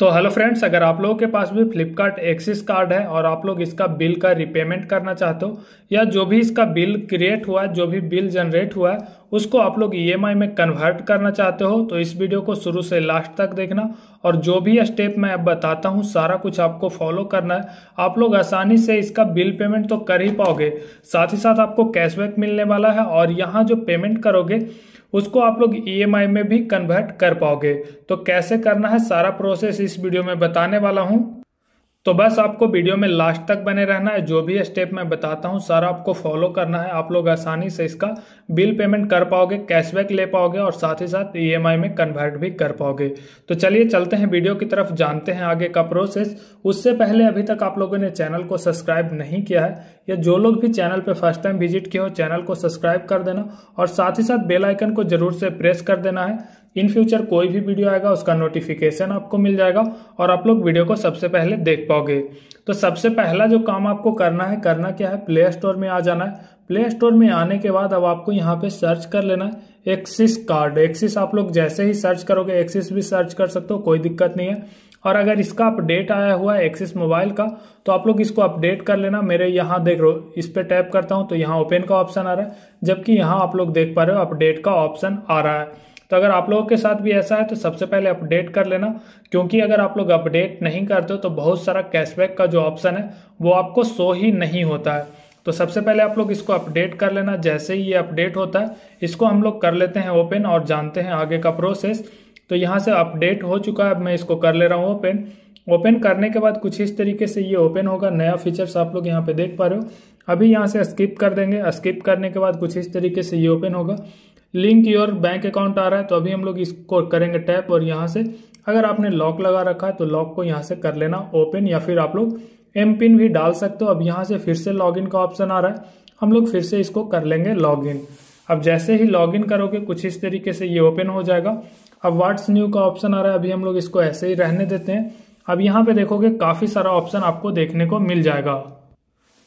तो hello friends, अगर आप लोगों के पास भी फ्लिपकार्ट एक्सिस कार्ड है और आप लोग इसका बिल का रिपेमेंट करना चाहते हो या जो भी इसका बिल क्रिएट हुआ है, जो भी बिल जनरेट हुआ है उसको आप लोग ईएमआई में कन्वर्ट करना चाहते हो तो इस वीडियो को शुरू से लास्ट तक देखना और जो भी स्टेप मैं अब बताता हूं सारा कुछ आपको फॉलो करना है। आप लोग आसानी से इसका बिल पेमेंट तो कर ही पाओगे, साथ ही साथ आपको कैशबैक मिलने वाला है और यहाँ जो पेमेंट करोगे उसको आप लोग ईएमआई में भी कन्वर्ट कर पाओगे। तो कैसे करना है सारा प्रोसेस इस वीडियो में बताने वाला हूं, तो बस आपको वीडियो में लास्ट तक बने रहना है। जो भी स्टेप मैं बताता हूं सारा आपको फॉलो करना है, आप लोग आसानी से इसका बिल पेमेंट कर पाओगे, कैशबैक ले पाओगे और साथ ही साथ ईएमआई में कन्वर्ट भी कर पाओगे। तो चलिए चलते हैं वीडियो की तरफ, जानते हैं आगे का प्रोसेस। उससे पहले अभी तक आप लोगों ने चैनल को सब्सक्राइब नहीं किया है या जो लोग भी चैनल पर फर्स्ट टाइम विजिट किए हो चैनल को सब्सक्राइब कर देना और साथ ही साथ बेल आइकन को जरूर से प्रेस कर देना है। इन फ्यूचर कोई भी वीडियो आएगा उसका नोटिफिकेशन आपको मिल जाएगा और आप लोग वीडियो को सबसे पहले देख पाओगे। तो सबसे पहला जो काम आपको करना क्या है, प्ले स्टोर में आ जाना है। प्ले स्टोर में आने के बाद अब आपको यहाँ पे सर्च कर लेना है एक्सिस कार्ड। एक्सिस आप लोग जैसे ही सर्च करोगे एक्सिस भी सर्च कर सकते हो, कोई दिक्कत नहीं है। और अगर इसका अपडेट आया हुआ है एक्सिस मोबाइल का तो आप लोग इसको अपडेट कर लेना। मेरे यहाँ देख रहे हो, इस पर टैप करता हूँ तो यहाँ ओपन का ऑप्शन आ रहा है, जबकि यहाँ आप लोग देख पा रहे हो अपडेट का ऑप्शन आ रहा है। तो अगर आप लोगों के साथ भी ऐसा है तो सबसे पहले अपडेट कर लेना, क्योंकि अगर आप लोग अपडेट नहीं करते हो तो बहुत सारा कैशबैक का जो ऑप्शन है वो आपको शो ही नहीं होता है। तो सबसे पहले आप लोग इसको अपडेट कर लेना। जैसे ही ये अपडेट होता है इसको हम लोग कर लेते हैं ओपन और जानते हैं आगे का प्रोसेस। तो यहाँ से अपडेट हो चुका है, अब मैं इसको कर ले रहा हूँ ओपन। ओपन करने के बाद कुछ इस तरीके से ये ओपन होगा, नया फीचर्स आप लोग यहाँ पे देख पा रहे हो। अभी यहाँ से स्किप कर देंगे, स्किप करने के बाद कुछ इस तरीके से ये ओपन होगा, लिंक योर बैंक अकाउंट आ रहा है। तो अभी हम लोग इसको करेंगे टैप और यहाँ से अगर आपने लॉक लगा रखा है तो लॉक को यहाँ से कर लेना ओपन, या फिर आप लोग एम पिन भी डाल सकते हो। अब यहाँ से फिर से लॉगिन का ऑप्शन आ रहा है, हम लोग फिर से इसको कर लेंगे लॉगिन। अब जैसे ही लॉगिन करोगे कुछ इस तरीके से ये ओपन हो जाएगा। अब व्हाट्स न्यू का ऑप्शन आ रहा है, अभी हम लोग इसको ऐसे ही रहने देते हैं। अब यहाँ पे देखोगे काफ़ी सारा ऑप्शन आपको देखने को मिल जाएगा।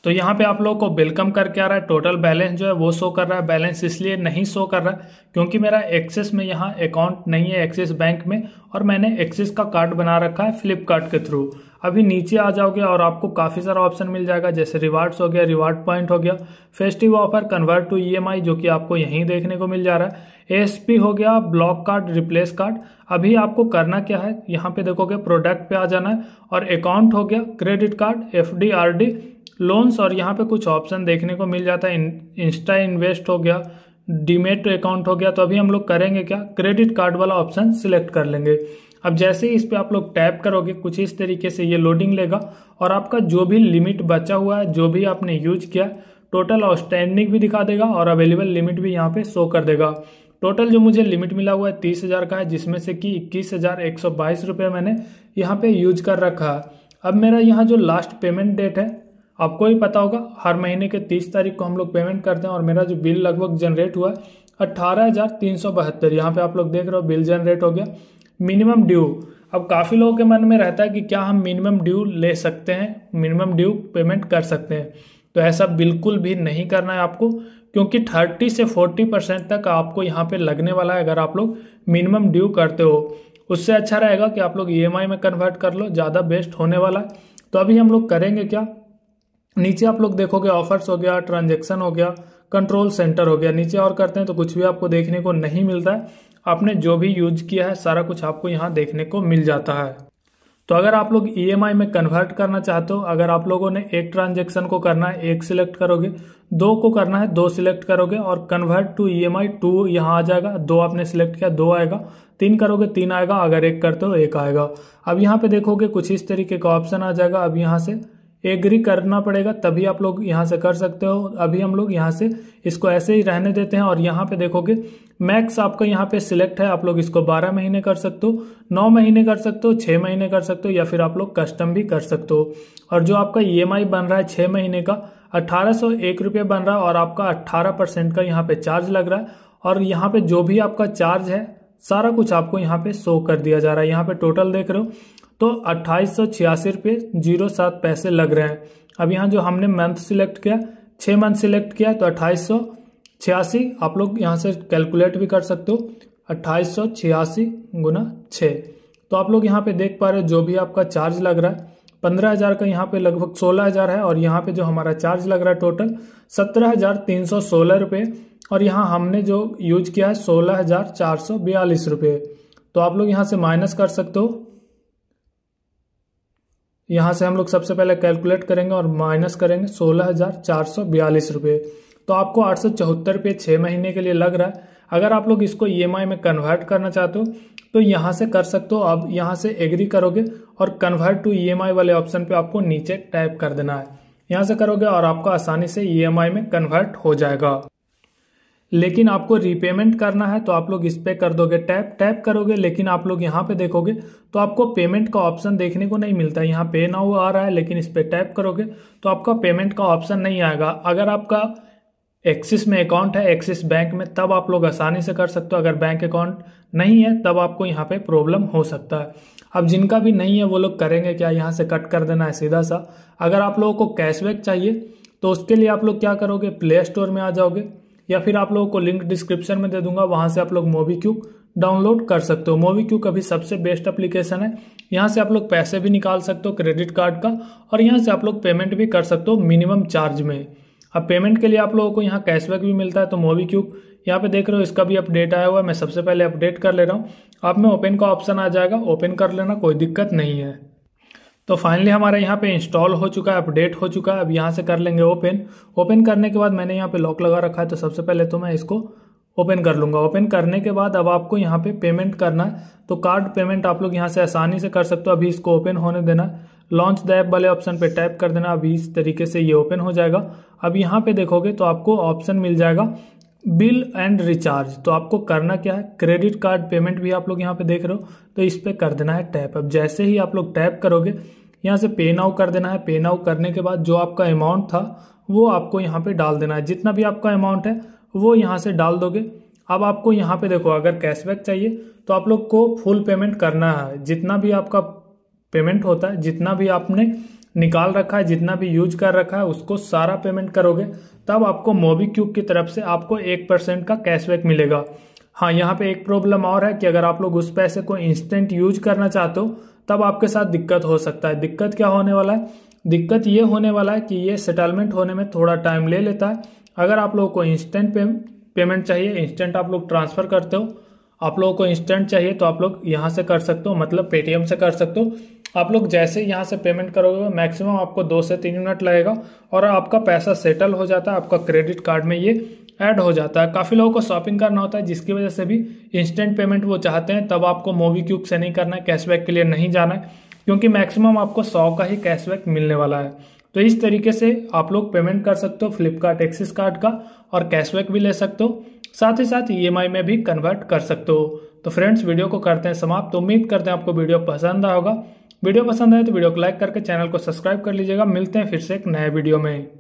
तो यहाँ पे आप लोगों को वेलकम करके आ रहा है, टोटल बैलेंस जो है वो शो कर रहा है। बैलेंस इसलिए नहीं शो कर रहा है क्योंकि मेरा एक्सिस में यहाँ अकाउंट नहीं है एक्सिस बैंक में, और मैंने एक्सिस का कार्ड बना रखा है फ्लिपकार्ट के थ्रू। अभी नीचे आ जाओगे और आपको काफ़ी सारा ऑप्शन मिल जाएगा, जैसे रिवार्ड्स हो गया, रिवार्ड पॉइंट हो गया, festive offer, convert to EMI जो कि आपको यहीं देखने को मिल जा रहा है, एएसपी हो गया, ब्लॉक कार्ड, रिप्लेस कार्ड। अभी आपको करना क्या है, यहाँ पे देखोगे प्रोडक्ट पे आ जाना है और अकाउंट हो गया, credit card, FD, RD, loans, और यहाँ पे कुछ ऑप्शन देखने को मिल जाता है, इंस्टा इन्वेस्ट हो गया, डीमेट अकाउंट हो गया। तो अभी हम लोग करेंगे क्या, क्रेडिट कार्ड वाला ऑप्शन सिलेक्ट कर लेंगे। अब जैसे ही इस पर आप लोग टैप करोगे कुछ इस तरीके से ये लोडिंग लेगा और आपका जो भी लिमिट बचा हुआ है, जो भी आपने यूज किया, टोटल आउटस्टैंडिंग भी दिखा देगा और अवेलेबल लिमिट भी यहाँ पे शो कर देगा। टोटल जो मुझे लिमिट मिला हुआ है 30,000 का है, जिसमें से कि 21,122 रुपये मैंने यहाँ पे यूज कर रखा है। अब मेरा यहाँ जो लास्ट पेमेंट डेट है आपको ही पता होगा, हर महीने के 30 तारीख को हम लोग पेमेंट करते हैं और मेरा जो बिल लगभग जनरेट हुआ है 18,372। यहाँ पे आप लोग देख रहे हो बिल जनरेट हो गया। मिनिमम ड्यू, अब काफ़ी लोगों के मन में रहता है कि क्या हम मिनिमम ड्यू ले सकते हैं, मिनिमम ड्यू पेमेंट कर सकते हैं। तो ऐसा बिल्कुल भी नहीं करना है आपको, क्योंकि 30 से 40% तक आपको यहाँ पे लगने वाला है अगर आप लोग मिनिमम ड्यू करते हो। उससे अच्छा रहेगा कि आप लोग ईएमआई में कन्वर्ट कर लो, ज़्यादा बेस्ट होने वाला है। तो अभी हम लोग करेंगे क्या, नीचे आप लोग देखोगे ऑफर्स हो गया, ट्रांजेक्शन हो गया, कंट्रोल सेंटर हो गया। नीचे और करते हैं तो कुछ भी आपको देखने को नहीं मिलता है, आपने जो भी यूज किया है सारा कुछ आपको यहाँ देखने को मिल जाता है। तो अगर आप लोग ईएमआई में कन्वर्ट करना चाहते हो, अगर आप लोगों ने एक ट्रांजेक्शन को करना है एक सिलेक्ट करोगे, दो को करना है दो सिलेक्ट करोगे, और कन्वर्ट टू ईएमआई टू यहाँ आ जाएगा। दो आपने सिलेक्ट किया दो आएगा, तीन करोगे तीन आएगा, अगर एक करते हो एक आएगा। अब यहाँ पे देखोगे कुछ इस तरीके का ऑप्शन आ जाएगा। अब यहाँ से एग्री करना पड़ेगा तभी आप लोग यहाँ से कर सकते हो। अभी हम लोग यहाँ से इसको ऐसे ही रहने देते हैं और यहाँ पे देखोगे मैक्स आपका यहाँ पे सिलेक्ट है। आप लोग इसको 12 महीने कर सकते हो, 9 महीने कर सकते हो, 6 महीने कर सकते हो, या फिर आप लोग कस्टम भी कर सकते हो। और जो आपका ईएमआई बन रहा है 6 महीने का 1,801 रुपये बन रहा है और आपका 18% का यहाँ पे चार्ज लग रहा है। और यहाँ पे जो भी आपका चार्ज है सारा कुछ आपको यहाँ पे शो कर दिया जा रहा है। यहाँ पे टोटल देख रहे हो तो 2,886 रुपये 07 पैसे लग रहे हैं। अब यहाँ जो हमने मंथ सिलेक्ट किया, 6 मंथ सिलेक्ट किया, तो 2,886 आप लोग यहाँ से कैलकुलेट भी कर सकते हो, 2,886 गुना 6 तो आप लोग यहाँ पे देख पा रहे हो जो भी आपका चार्ज लग रहा है 15,000 का यहाँ पे लगभग 16,000 है और यहाँ पे जो हमारा चार्ज लग रहा है टोटल 17,316 रुपये और यहाँ हमने जो यूज किया है 16,442 रुपये। तो आप लोग यहाँ से माइनस कर सकते हो। यहाँ से हम लोग सबसे पहले कैलकुलेट करेंगे और माइनस करेंगे 16,442 रुपये। तो आपको 874 रुपये 6 महीने के लिए लग रहा है। अगर आप लोग इसको EMI में कन्वर्ट करना चाहते हो तो यहाँ से कर सकते हो। आप यहाँ से एग्री करोगे और कन्वर्ट टू EMI वाले ऑप्शन पे आपको नीचे टाइप कर देना है। यहाँ से करोगे और आपको आसानी से EMI में कन्वर्ट हो जाएगा। लेकिन आपको रीपेमेंट करना है तो आप लोग इस पे कर दोगे टैप करोगे। लेकिन आप लोग यहाँ पे देखोगे तो आपको पेमेंट का ऑप्शन देखने को नहीं मिलता। यहाँ पे ना हुआ आ रहा है लेकिन इस पे टैप करोगे तो आपका पेमेंट का ऑप्शन नहीं आएगा। अगर आपका एक्सिस में अकाउंट है, एक्सिस बैंक में, तब आप लोग आसानी से कर सकते हो। अगर बैंक अकाउंट नहीं है तब आपको यहाँ पे प्रॉब्लम हो सकता है। अब जिनका भी नहीं है वो लोग करेंगे क्या, यहाँ से कट कर देना है सीधा सा। अगर आप लोगों को कैशबैक चाहिए तो उसके लिए आप लोग क्या करोगे, प्ले स्टोर में आ जाओगे या फिर आप लोगों को लिंक डिस्क्रिप्शन में दे दूंगा, वहाँ से आप लोग MobiQuik डाउनलोड कर सकते हो। MobiQuik अभी सबसे बेस्ट एप्लीकेशन है। यहाँ से आप लोग पैसे भी निकाल सकते हो क्रेडिट कार्ड का और यहाँ से आप लोग पेमेंट भी कर सकते हो मिनिमम चार्ज में। अब पेमेंट के लिए आप लोगों को यहाँ कैशबैक भी मिलता है। तो MobiQuik यहाँ पे देख रहे हो इसका भी अपडेट आया हुआ है। मैं सबसे पहले अपडेट कर ले रहा हूँ। आप में ओपन का ऑप्शन आ जाएगा, ओपन कर लेना, कोई दिक्कत नहीं है। तो फाइनली हमारा यहाँ पे इंस्टॉल हो चुका है, अपडेट हो चुका है। अब यहाँ से कर लेंगे ओपन। ओपन करने के बाद मैंने यहाँ पे लॉक लगा रखा है तो सबसे पहले तो मैं इसको ओपन कर लूँगा। ओपन करने के बाद अब आपको यहाँ पे पेमेंट करना है। तो कार्ड पेमेंट आप लोग यहाँ से आसानी से कर सकते हो। अभी इसको ओपन होने देना, लॉन्च द ऐप वाले ऑप्शन पे टैप कर देना। अभी इस तरीके से ये ओपन हो जाएगा। अब यहाँ पे देखोगे तो आपको ऑप्शन मिल जाएगा बिल एंड रिचार्ज। तो आपको करना क्या है, क्रेडिट कार्ड पेमेंट भी आप लोग यहाँ पे देख रहे हो तो इस पर कर देना है टैप। अब जैसे ही आप लोग टैप करोगे यहाँ से पे नाउ कर देना है। पे नाउ करने के बाद जो आपका अमाउंट था वो आपको यहाँ पे डाल देना है। जितना भी आपका अमाउंट है वो यहाँ से डाल दोगे। अब आपको यहाँ पे देखो, अगर कैशबैक चाहिए तो आप लोग को फुल पेमेंट करना है। जितना भी आपका पेमेंट होता है, जितना भी आपने निकाल रखा है, जितना भी यूज कर रखा है, उसको सारा पेमेंट करोगे तब आपको MobiQuik की तरफ से आपको 1% का कैशबैक मिलेगा। हाँ, यहाँ पे एक प्रॉब्लम और है कि अगर आप लोग उस पैसे को इंस्टेंट यूज करना चाहते हो तब आपके साथ दिक्कत हो सकता है। दिक्कत क्या होने वाला है, दिक्कत ये होने वाला है कि ये सेटलमेंट होने में थोड़ा टाइम ले लेता है। अगर आप लोगों को इंस्टेंट पेमेंट चाहिए, इंस्टेंट आप लोग ट्रांसफ़र करते हो, आप लोगों को इंस्टेंट चाहिए तो आप लोग यहाँ से कर सकते हो, मतलब Paytm से कर सकते हो। आप लोग जैसे यहाँ से पेमेंट करोगे मैक्सिमम आपको 2 से 3 मिनट लगेगा और आपका पैसा सेटल हो जाता है, आपका क्रेडिट कार्ड में ये ऐड हो जाता है। काफ़ी लोगों को शॉपिंग करना होता है जिसकी वजह से भी इंस्टेंट पेमेंट वो चाहते हैं, तब आपको MobiQuik से नहीं करना है, कैशबैक के लिए नहीं जाना है, क्योंकि मैक्सिमम आपको 100 का ही कैशबैक मिलने वाला है। तो इस तरीके से आप लोग पेमेंट कर सकते हो फ्लिपकार्ट एक्सिस कार्ड का और कैशबैक भी ले सकते हो, साथ ही साथ EMI में भी कन्वर्ट कर सकते हो। तो फ्रेंड्स, वीडियो को करते हैं समाप्त। उम्मीद करते हैं आपको वीडियो पसंद आया होगा। वीडियो पसंद आए तो वीडियो को लाइक करके चैनल को सब्सक्राइब कर लीजिएगा। मिलते हैं फिर से एक नए वीडियो में।